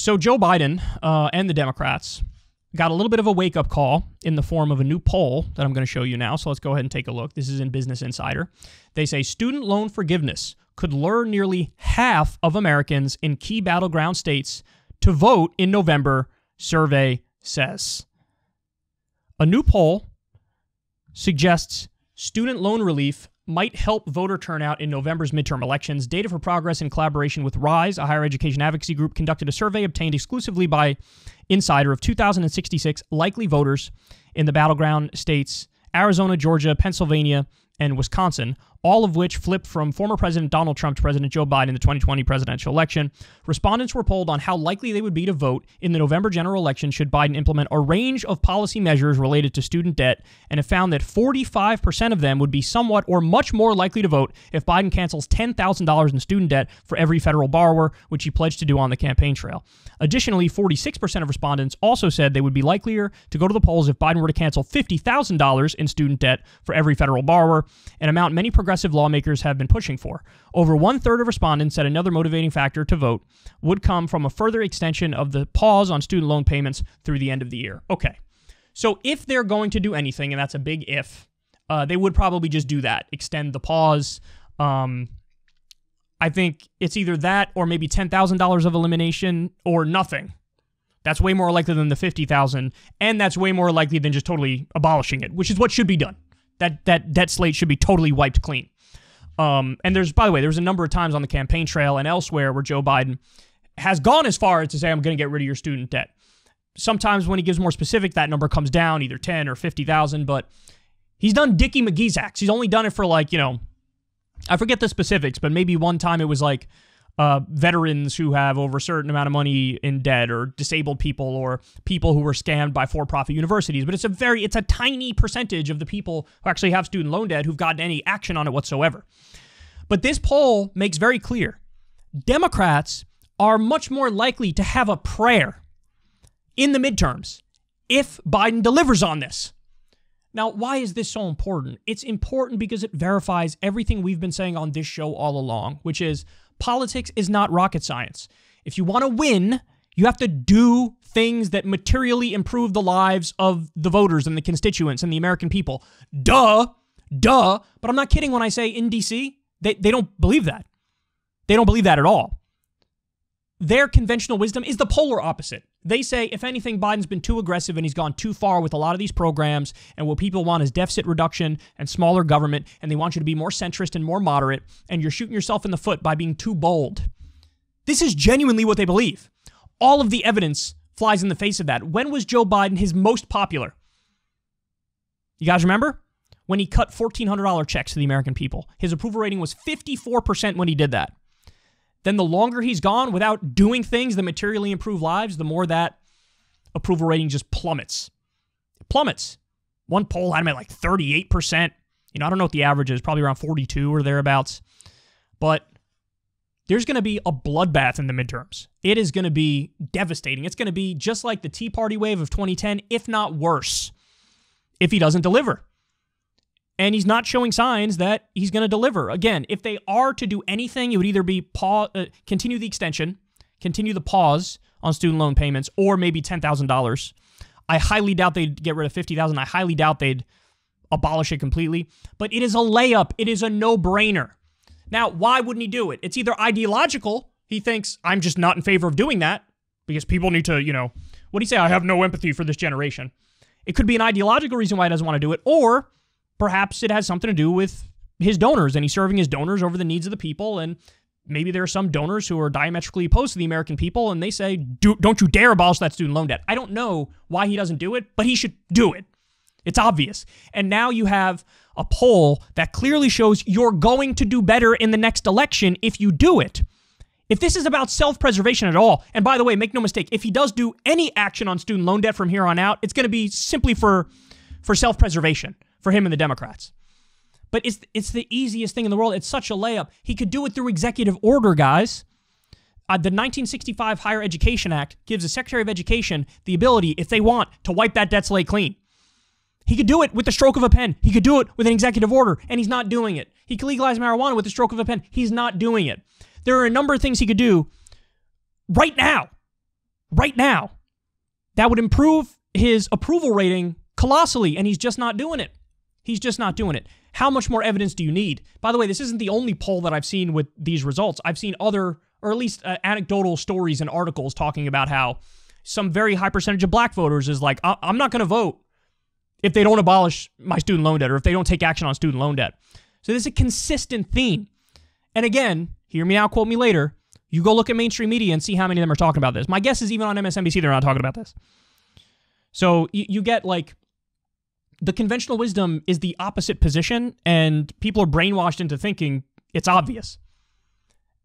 So Joe Biden and the Democrats got a little bit of a wake-up call in the form of a new poll that I'm going to show you now. So let's go ahead and take a look. This is in Business Insider. They say student loan forgiveness could lure nearly half of Americans in key battleground states to vote in November, survey says. A new poll suggests student loan relief might help voter turnout in November's midterm elections. Data for Progress, in collaboration with RISE, a higher education advocacy group, conducted a survey obtained exclusively by Insider of 2,066 likely voters in the battleground states Arizona, Georgia, Pennsylvania, and Wisconsin, all of which flipped from former President Donald Trump to President Joe Biden in the 2020 presidential election. Respondents were polled on how likely they would be to vote in the November general election should Biden implement a range of policy measures related to student debt, and it found that 45% of them would be somewhat or much more likely to vote if Biden cancels $10,000 in student debt for every federal borrower, which he pledged to do on the campaign trail. Additionally, 46% of respondents also said they would be likelier to go to the polls if Biden were to cancel $50,000 in student debt for every federal borrower, an amount many progressive lawmakers have been pushing for. Over one-third of respondents said another motivating factor to vote would come from a further extension of the pause on student loan payments through the end of the year. Okay, so if they're going to do anything, and that's a big if, they would probably just do that, extend the pause. I think it's either that or maybe $10,000 of elimination or nothing. That's way more likely than the $50,000, and that's way more likely than just totally abolishing it, which is what should be done. That debt slate should be totally wiped clean. And there's, by the way, there was a number of times on the campaign trail and elsewhere where Joe Biden has gone as far as to say, I'm going to get rid of your student debt. Sometimes when he gives more specific, that number comes down, either 10 or 50,000. But he's done Dickie McGee's acts. He's only done it for, like, you know, I forget the specifics, but maybe one time it was like veterans who have over a certain amount of money in debt, or disabled people, or people who were scammed by for-profit universities. But it's a tiny percentage of the people who actually have student loan debt who've gotten any action on it whatsoever. But this poll makes very clear, Democrats are much more likely to have a prayer in the midterms if Biden delivers on this. Now, why is this so important? It's important because it verifies everything we've been saying on this show all along, which is, politics is not rocket science. If you want to win, you have to do things that materially improve the lives of the voters and the constituents and the American people. Duh. But I'm not kidding when I say in D.C., they don't believe that. They don't believe that at all. Their conventional wisdom is the polar opposite. They say, if anything, Biden's been too aggressive and he's gone too far with a lot of these programs, and what people want is deficit reduction and smaller government, and they want you to be more centrist and more moderate, and you're shooting yourself in the foot by being too bold. This is genuinely what they believe. All of the evidence flies in the face of that. When was Joe Biden his most popular? You guys remember? When he cut $1,400 checks to the American people. His approval rating was 54% when he did that. Then the longer he's gone without doing things that materially improve lives, the more that approval rating just plummets. It plummets. One poll had him at like 38%. You know, I don't know what the average is, probably around 42 or thereabouts. But there's going to be a bloodbath in the midterms. It is going to be devastating. It's going to be just like the Tea Party wave of 2010, if not worse, if he doesn't deliver. And he's not showing signs that he's going to deliver. Again, if they are to do anything, it would either be continue the extension, continue the pause on student loan payments, or maybe $10,000. I highly doubt they'd get rid of $50,000. I highly doubt they'd abolish it completely. But it is a layup. It is a no-brainer. Now, why wouldn't he do it? It's either ideological. He thinks, I'm just not in favor of doing that because people need to, you know, what do you say? I have no empathy for this generation. It could be an ideological reason why he doesn't want to do it, or perhaps it has something to do with his donors, and he's serving his donors over the needs of the people, and maybe there are some donors who are diametrically opposed to the American people, and they say, don't you dare abolish that student loan debt. I don't know why he doesn't do it, but he should do it. It's obvious. And now you have a poll that clearly shows you're going to do better in the next election if you do it. If this is about self-preservation at all, and by the way, make no mistake, if he does do any action on student loan debt from here on out, it's going to be simply for self-preservation. For him and the Democrats. But it's the easiest thing in the world. It's such a layup. He could do it through executive order, guys. The 1965 Higher Education Act gives the Secretary of Education the ability, if they want, to wipe that debt slate clean. He could do it with the stroke of a pen. He could do it with an executive order, and he's not doing it. He could legalize marijuana with the stroke of a pen. He's not doing it. There are a number of things he could do right now right now. That would improve his approval rating colossally, and he's just not doing it. He's just not doing it. How much more evidence do you need? By the way, this isn't the only poll that I've seen with these results. I've seen other, or at least anecdotal stories and articles talking about how some very high percentage of black voters is like, I'm not going to vote if they don't abolish my student loan debt or if they don't take action on student loan debt. So this is a consistent theme. And again, hear me out, quote me later. You go look at mainstream media and see how many of them are talking about this. My guess is even on MSNBC, they're not talking about this. So you get like, the conventional wisdom is the opposite position, and people are brainwashed into thinking it's obvious.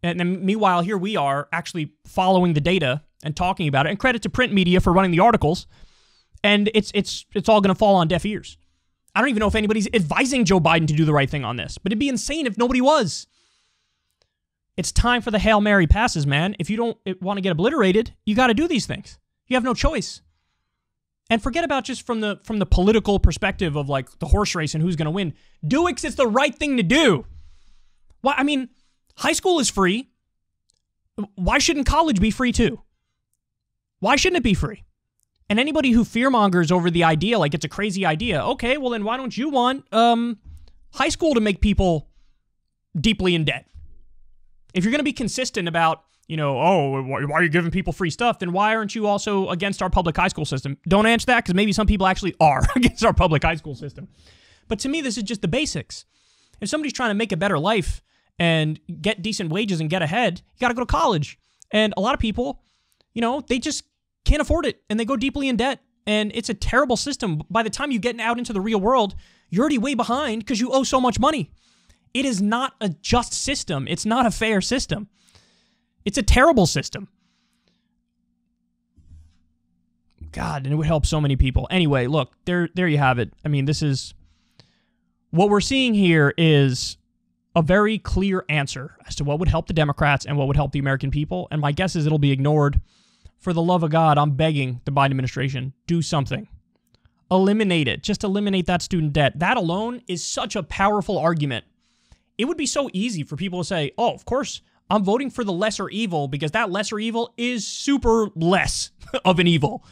And then meanwhile, here we are actually following the data and talking about it, and credit to print media for running the articles, and it's all going to fall on deaf ears. I don't even know if anybody's advising Joe Biden to do the right thing on this, but it'd be insane if nobody was. It's time for the Hail Mary passes, man. If you don't want to get obliterated, you got to do these things. You have no choice. And forget about just from the political perspective of like the horse race and who's going to win. Do it 'cause it's the right thing to do. Why? I mean, high school is free. Why shouldn't college be free too? Why shouldn't it be free? And anybody who fearmongers over the idea, like it's a crazy idea, okay, well then why don't you want high school to make people deeply in debt? If you're going to be consistent about, you know, oh, why are you giving people free stuff? Then why aren't you also against our public high school system? Don't answer that, because maybe some people actually are against our public high school system. But to me, this is just the basics. If somebody's trying to make a better life and get decent wages and get ahead, you got to go to college. And a lot of people, you know, they just can't afford it, and they go deeply in debt. And it's a terrible system. By the time you get out into the real world, you're already way behind because you owe so much money. It is not a just system. It's not a fair system. It's a terrible system. God, and it would help so many people. Anyway, look, there you have it. I mean, this is... what we're seeing here is a very clear answer as to what would help the Democrats and what would help the American people. And my guess is it'll be ignored. For the love of God, I'm begging the Biden administration, do something. Eliminate it. Just eliminate that student debt. That alone is such a powerful argument. It would be so easy for people to say, oh, of course, I'm voting for the lesser evil because that lesser evil is super less of an evil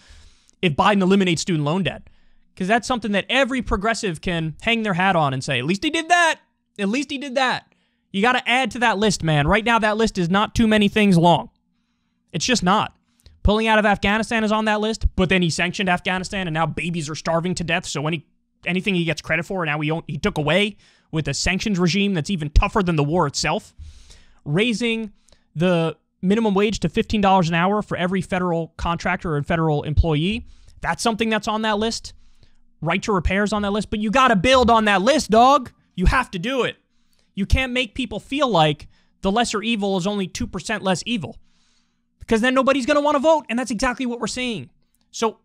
if Biden eliminates student loan debt. Because that's something that every progressive can hang their hat on and say, at least he did that. At least he did that. You got to add to that list, man. Right now, that list is not too many things long. It's just not. Pulling out of Afghanistan is on that list, but then he sanctioned Afghanistan, and now babies are starving to death, so anything he gets credit for, now he took away with a sanctions regime that's even tougher than the war itself. Raising the minimum wage to $15 an hour for every federal contractor and federal employee, that's something that's on that list. Right to repair is on that list, but you got to build on that list, dog. You have to do it. You can't make people feel like the lesser evil is only 2% less evil, because then nobody's going to want to vote, and that's exactly what we're seeing. So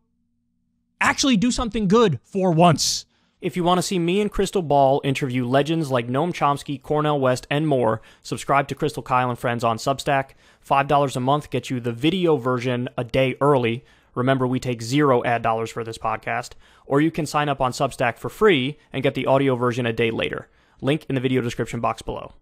actually do something good for once. If you want to see me and Krystal Ball interview legends like Noam Chomsky, Cornel West, and more, subscribe to Krystal Kyle and Friends on Substack. $5 a month gets you the video version a day early. Remember, we take zero ad dollars for this podcast. Or you can sign up on Substack for free and get the audio version a day later. Link in the video description box below.